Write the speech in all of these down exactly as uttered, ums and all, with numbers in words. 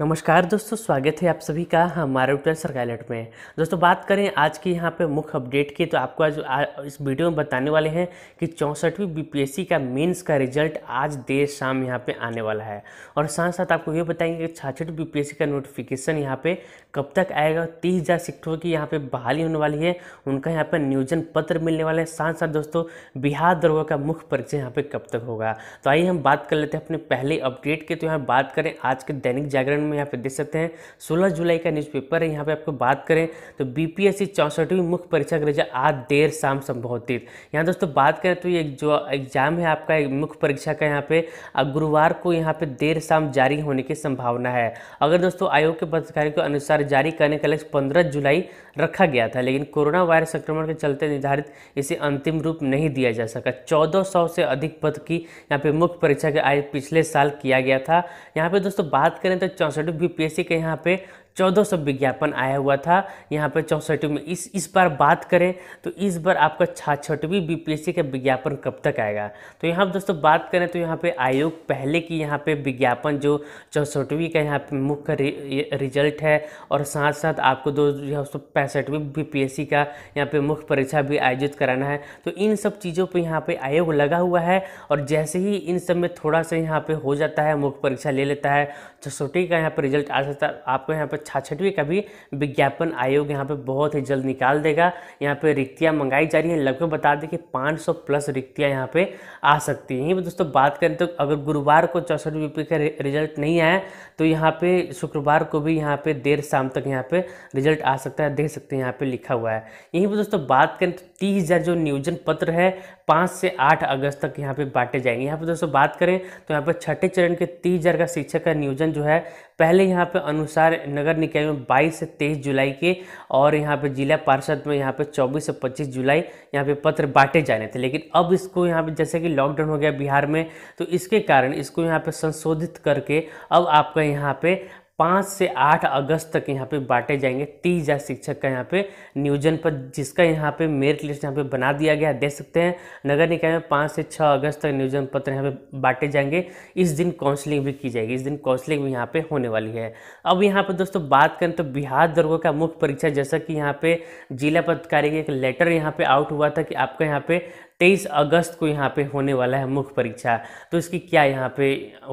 नमस्कार दोस्तों, स्वागत है आप सभी का हमारे यूट्यूब सरकारी अलर्ट में। दोस्तों बात करें आज की यहाँ पे मुख्य अपडेट की, तो आपको आज आ, इस वीडियो में बताने वाले हैं कि चौंसठवीं बीपीएससी का मेंस का रिजल्ट आज देर शाम यहाँ पे आने वाला है, और साथ साथ आपको ये बताएंगे कि छियासठवीं बीपीएससी का नोटिफिकेशन यहाँ पे कब तक आएगा। तीस हज़ार सीटों की यहाँ पर बहाली होने वाली है, उनका यहाँ पर नियोजन पत्र मिलने वाला है। साथ साथ दोस्तों बिहार दारोगा का मुख्य परिचय यहाँ पर कब तक होगा। तो आइए हम बात कर लेते हैं अपने पहले अपडेट की। तो यहाँ बात करें आज के दैनिक जागरण में यहाँ पे देख सकते हैं सोलह जुलाई का न्यूज़पेपर है। यहाँ पे आपको बात करें तो बीपीएससी चौंसठवीं मुख्य परीक्षा का रिजल्ट आज देर शाम संबोधित। यहाँ दोस्तों बात करें तो ये जो एग्जाम है आपका मुख्य परीक्षा का, यहाँ पे गुरुवार को यहाँ पे देर शाम जारी होने की संभावना है। अगर दोस्तों आयोग के पदाधिकारी के अनुसार जारी करने का लक्ष्य पंद्रह जुलाई रखा गया था, लेकिन कोरोना वायरस संक्रमण के चलते निर्धारित इसे अंतिम रूप नहीं दिया जा सका। चौदह सौ से अधिक पद की यहाँ पे मुख्य परीक्षा का आयोजन पिछले साल किया गया था। यहाँ पे दोस्तों बात करें तो चौंसठवीं बीपीएससी के यहाँ पे चौदह सौ विज्ञापन आया हुआ था यहाँ पे चौंसठवीं में। इस इस बार बात करें तो इस बार आपका छियासठवीं बीपीएससी का विज्ञापन कब तक आएगा। तो यहाँ दोस्तों बात करें तो यहाँ पे आयोग पहले की यहाँ पे विज्ञापन जो चौंसठवीं का यहाँ पे मुख्य रिजल्ट है, और साथ साथ आपको दो सौ पैंसठवीं बीपीएससी का यहाँ पे मुख्य परीक्षा भी आयोजित कराना है। तो इन सब चीज़ों पर यहाँ पे आयोग लगा हुआ है, और जैसे ही इन सब में थोड़ा सा यहाँ पे हो जाता है मुख्य परीक्षा ले लेता है चौंसठवीं का यहाँ पर रिजल्ट आ सकता है। आपको यहाँ पर छियासठवीं का भी विज्ञापन आयोग यहाँ पे बहुत ही जल्द निकाल देगा। यहाँ पे रिक्तियाँ मंगाई जा रही हैं, लगभग बता दें कि पाँच सौ प्लस रिक्तियाँ यहाँ पे आ सकती हैं। दोस्तों बात करें तो अगर गुरुवार को चौंसठवीं बीपीएससी का रिजल्ट नहीं आया तो यहाँ पे शुक्रवार को भी यहाँ पे देर शाम तक यहाँ पे रिजल्ट आ सकता है, देख सकते हैं यहाँ पे लिखा हुआ है। यहीं पर दोस्तों बात करें तो तीस हज़ार जो नियोजन पत्र है पाँच से आठ अगस्त तक यहाँ पे बांटे जाएंगे। यहाँ पे दोस्तों बात करें तो यहाँ पे छठे चरण के तीस हज़ार का शिक्षक का नियोजन जो है पहले यहाँ पे अनुसार नगर निकाय में बाईस से तेईस जुलाई के, और यहाँ पे जिला पार्षद में यहाँ पे चौबीस से पच्चीस जुलाई यहाँ पे पत्र बांटे जाने थे। लेकिन अब इसको यहाँ पे जैसे कि लॉकडाउन हो गया बिहार में, तो इसके कारण इसको यहाँ पे संशोधित करके अब आपका यहाँ पे पाँच से आठ अगस्त तक यहाँ पे बांटे जाएंगे तीस हज़ार शिक्षक का यहाँ पे नियोजन पर, जिसका यहाँ पे मेरिट लिस्ट यहाँ पे बना दिया गया है, देख सकते हैं। नगर निकाय में पाँच से छः अगस्त तक नियोजन पत्र यहाँ पे बांटे जाएंगे। इस दिन काउंसलिंग भी की जाएगी, इस दिन काउंसलिंग भी यहाँ पे होने वाली है। अब यहाँ पे दोस्तों बात करें तो बिहार दारोगा का मुख्य परीक्षा, जैसा कि यहाँ पे जिला पदाधिकारी का एक लेटर यहाँ पे आउट हुआ था कि आपका यहाँ पे तेईस अगस्त को यहाँ पे होने वाला है मुख्य परीक्षा। तो इसकी क्या यहाँ पे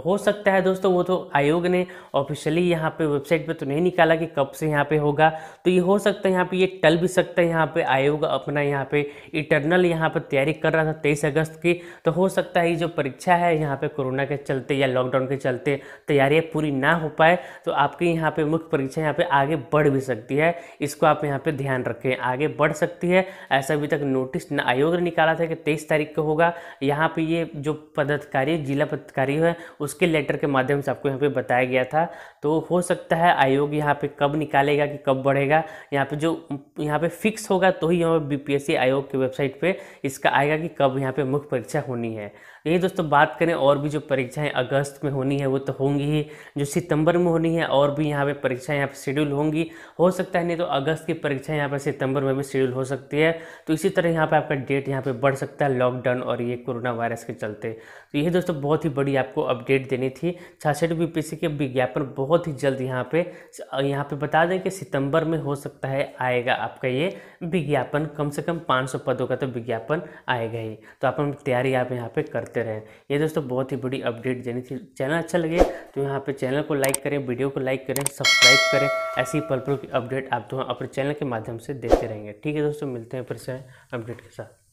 हो सकता है दोस्तों, वो तो आयोग ने ऑफिशियली यहाँ पे वेबसाइट पे तो नहीं निकाला कि कब से यहाँ पे होगा। तो ये हो सकता है यहाँ पे ये टल भी सकता है। यहाँ पे आयोग अपना यहाँ पे इंटरनल यहाँ पे तैयारी कर रहा था तेईस अगस्त की, तो हो सकता है ये जो परीक्षा है यहाँ पर कोरोना के चलते या लॉकडाउन के चलते तैयारियाँ पूरी ना हो पाए, तो आपकी यहाँ पर मुख्य परीक्षा यहाँ पर आगे बढ़ भी सकती है। इसको आप यहाँ पर ध्यान रखें, आगे बढ़ सकती है। ऐसा अभी तक नोटिस आयोग ने निकाला था तेईस तारीख को होगा। यहाँ पे ये जो पदाधिकारी जिला पदाधिकारी है उसके लेटर के माध्यम से आपको यहाँ पे बताया गया था। तो हो सकता है आयोग यहाँ पे कब निकालेगा कि कब बढ़ेगा, यहाँ पे जो यहाँ पे फिक्स होगा तो ही यहाँ पे बीपीएससी आयोग के वेबसाइट पे इसका आएगा कि कब यहाँ पे मुख्य परीक्षा होनी है। यही दोस्तों बात करें और भी जो परीक्षाएं अगस्त में होनी है वो तो होंगी ही, जो सितंबर में होनी है और भी यहाँ पे परीक्षाएं यहाँ पे शेड्यूल होंगी। हो सकता है नहीं तो अगस्त की परीक्षाएं यहाँ पे सितंबर में भी शेड्यूल हो सकती है। तो इसी तरह यहाँ पे आपका डेट यहाँ पे बढ़ सकता है लॉकडाउन और ये कोरोना वायरस के चलते। तो यही दोस्तों बहुत ही बड़ी आपको अपडेट देनी थी। छियासठवीं बीपीएससी के विज्ञापन बहुत ही जल्द यहाँ पर यहाँ पर बता दें कि सितंबर में हो सकता है आएगा आपका ये विज्ञापन। कम से कम पाँच सौ पदों का तो विज्ञापन आएगा ही, तो आप तैयारी आप यहाँ पर कर रहें। ये दोस्तों बहुत ही बड़ी अपडेट देनी थी। चैनल अच्छा लगे तो यहाँ पे चैनल को लाइक करें, वीडियो को लाइक करें, सब्सक्राइब करें। ऐसी पल पल की अपडेट आप तो अपने चैनल के माध्यम से देते रहेंगे। ठीक है दोस्तों, मिलते हैं फिर से अपडेट के साथ।